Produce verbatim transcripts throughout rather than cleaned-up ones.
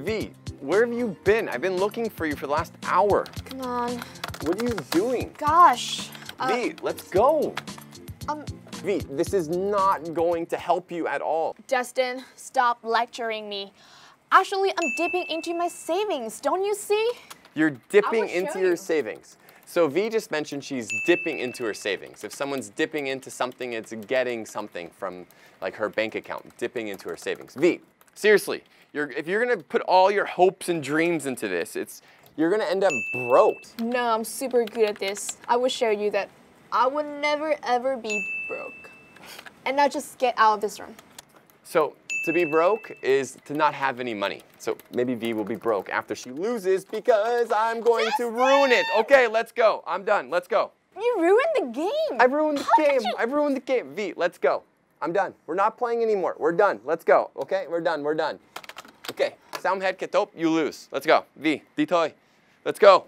V, where have you been? I've been looking for you for the last hour. Come on. What are you doing? Gosh. Uh, V, let's go. Um. V, this is not going to help you at all. Dustin, stop lecturing me. Actually, I'm dipping into my savings, don't you see? You're dipping into your savings. So V just mentioned she's dipping into her savings. If someone's dipping into something, it's getting something from like her bank account, dipping into her savings. V, seriously, you're, if you're gonna put all your hopes and dreams into this, it's you're gonna end up broke. No, I'm super good at this. I will show you that I would never ever be broke. And now just get out of this room. So to be broke is to not have any money. So maybe V will be broke after she loses because I'm going Dustin! to ruin it. Okay, let's go. I'm done. Let's go. You ruined the game. I ruined the How game. You... I ruined the game. V, let's go. I'm done. We're not playing anymore. We're done. Let's go. Okay, we're done. We're done. Okay, Samhead Ketop, you lose. Let's go. V, Ditoy. Let's go.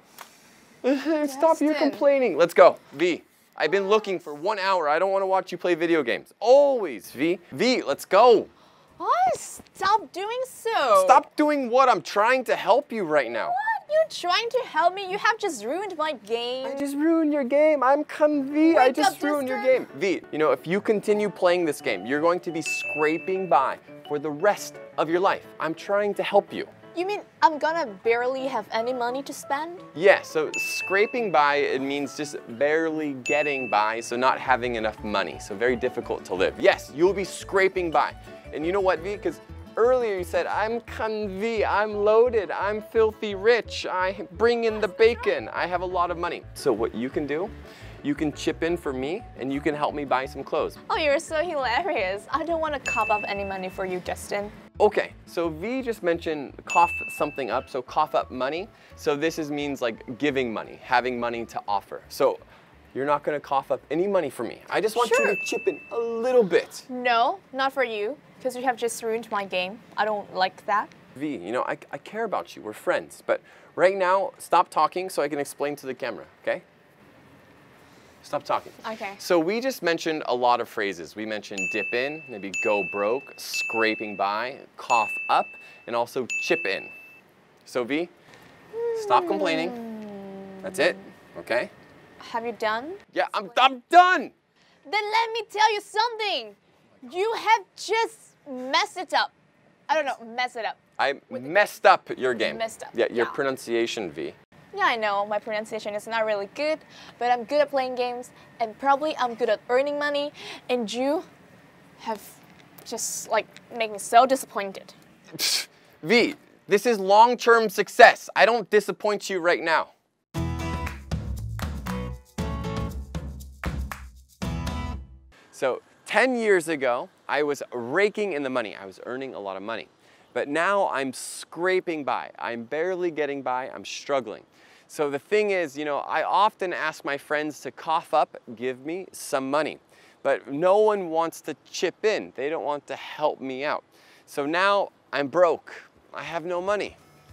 Stop your complaining. Let's go. V, I've been looking for one hour. I don't want to watch you play video games. Always, V. V, let's go. What? Stop doing so. Stop doing what? I'm trying to help you right now. What? You're trying to help me? You have just ruined my game. I just ruined your game. I'm Convi. I just up, ruined Dustin. your game. V, you know, if you continue playing this game, you're going to be scraping by for the rest of your life. I'm trying to help you. You mean I'm gonna barely have any money to spend? Yeah, so scraping by, it means just barely getting by, so not having enough money, so very difficult to live. Yes, you'll be scraping by. And you know what, V? Because earlier you said, I'm Convi, I'm loaded, I'm filthy rich, I bring in the bacon, I have a lot of money. So what you can do, you can chip in for me and you can help me buy some clothes. Oh, you're so hilarious. I don't want to cough up any money for you, Dustin. Okay, so V just mentioned cough something up, so cough up money. So this is means like giving money, having money to offer. So you're not gonna cough up any money for me. I just want sure. you to chip in a little bit. No, not for you, because you have just ruined my game. I don't like that. V, you know, I, I care about you, we're friends, but right now, stop talking so I can explain to the camera, okay? Stop talking. Okay. So we just mentioned a lot of phrases. We mentioned dip in, maybe go broke, scraping by, cough up, and also chip in. So V, stop complaining. That's it, okay? Have you done? Yeah, I'm, I'm done! Then let me tell you something. You have just messed it up. I don't know, mess it up. I messed up your game. Messed up. Yeah, your yeah. pronunciation, V. Yeah, I know, my pronunciation is not really good, but I'm good at playing games, and probably I'm good at earning money, and you have just, like, made me so disappointed. V, this is long-term success. I don't disappoint you right now. So, ten years ago, I was raking in the money. I was earning a lot of money. But now I'm scraping by. I'm barely getting by. I'm struggling. So the thing is, you know, I often ask my friends to cough up, give me some money. But no one wants to chip in. They don't want to help me out. So now I'm broke. I have no money.